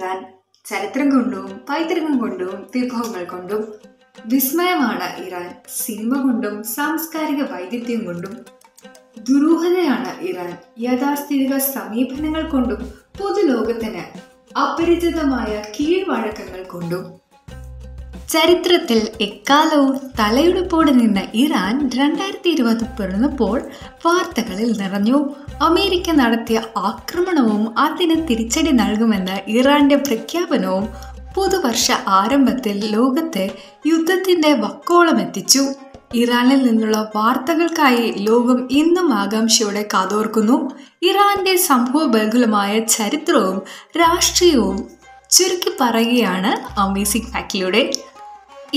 Iran ചരിത്രം കൊണ്ടും പൈതൃകം കൊണ്ടും വിഭവങ്ങൾ കൊണ്ടും വിസ്മയമാണ് ഇറാൻ. സിനിമ കൊണ്ടും സാംസ്കാരിക വൈവിധ്യം കൊണ്ടും ദുരൂഹതയാണ് ഇറാൻ. യാഥാസ്ഥിതിക സമീപനങ്ങൾ കൊണ്ടും പൊതുലോകത്തിന് അപരിചിതമായ കീഴ്വഴക്കങ്ങൾ കൊണ്ടും. ചരിത്രത്തിൽ എക്കാലവും തലയെടുപ്പോടെ നിന്ന ഇറാൻ 2020 പിറന്നപ്പോൾ വാർത്തകളിൽ നിറഞ്ഞു. അമേരിക്ക നടത്തിയ ആക്രമണവും അതിന് തിരിച്ചടി നൽകുമെന്ന ഇറാന്റെ പ്രഖ്യാപനവും പുതുവർഷ ആരംഭത്തിൽ ലോകത്തെ യുദ്ധത്തിന്റെ വക്കോളമെത്തിച്ചു. ഇറാനിൽ നിന്നുള്ള വാർത്തകൾക്കായി ലോകം ഇന്നും ആകാംക്ഷയോടെ കാതോർക്കുന്നു. ഇറാന്റെ സംഭവബഹുലമായ ചരിത്രവും രാഷ്ട്രീയവും ചുരുക്കി പറയുകയാണ് അമേസിംഗ് ഫാക്ടിലൂടെ.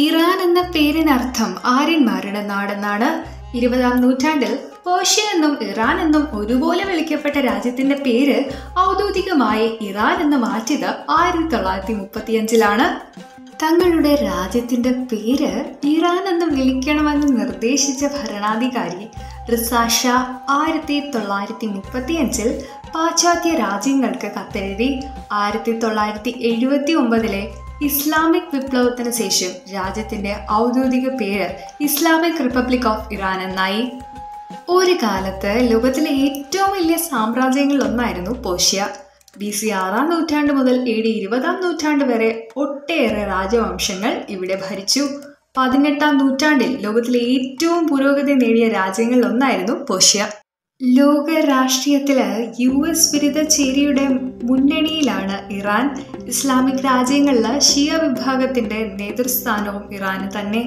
ഇറാൻ എന്ന പേരിനർത്ഥം ആര്യന്മാരുടെ നാടെന്നാണ്. 20-ആം നൂറ്റാണ്ടിൽ പേർഷ്യ എന്നും ഇറാൻ എന്നും ഒരുപോലെ വിളിക്കപ്പെട്ട രാജ്യത്തിന്റെ പേര് ഔദ്യോഗികമായി ഇറാൻ എന്ന് മാറ്റിയത് 1935-ലാണ്. തങ്ങളുടെ രാജ്യത്തിന്റെ പേര് ഇറാൻ എന്ന് വിളിക്കണമെന്ന് നിർദ്ദേശിച്ച ഭരണാധികാരി റിസ ഷാ 1935-ൽ പാശ്ചാത്യ രാജ്യങ്ങൾക്ക് കത്തെഴുതി. 1979-ലെ ഇസ്ലാമിക് വിപ്ലവത്തിന് ശേഷം രാജ്യത്തിന്റെ ഔദ്യോഗിക പേര് ഇസ്ലാമിക് റിപ്പബ്ലിക് ഓഫ് ഇറാൻ എന്നായി. ഒരു കാലത്ത് ലോകത്തിലെ ഏറ്റവും വലിയ സാമ്രാജ്യങ്ങളിലൊന്നായിരുന്നു പേർഷ്യ. BC 6-ആം നൂറ്റാണ്ട് മുതൽ AD 20-ആം നൂറ്റാണ്ട് വരെ ഒട്ടേറെ രാജവംശങ്ങൾ ഇവിടെ ഭരിച്ചു. 18-ആം നൂറ്റാണ്ടിൽ ലോകത്തിലെ ഏറ്റവും പുരോഗതി നേടിയ രാജ്യങ്ങളിലൊന്നായിരുന്നു പേർഷ്യ. ലോക രാഷ്ട്രീയത്തില് US വിരുദ്ധ ചേരിയുടെ മുന്നണിയിലാണ് ഇറാൻ. ഇസ്ലാമിക് രാജ്യങ്ങളിലെ ഷിയ വിഭാഗത്തിന്റെ നേതൃസ്ഥാനവും ഇറാന് തന്നെ.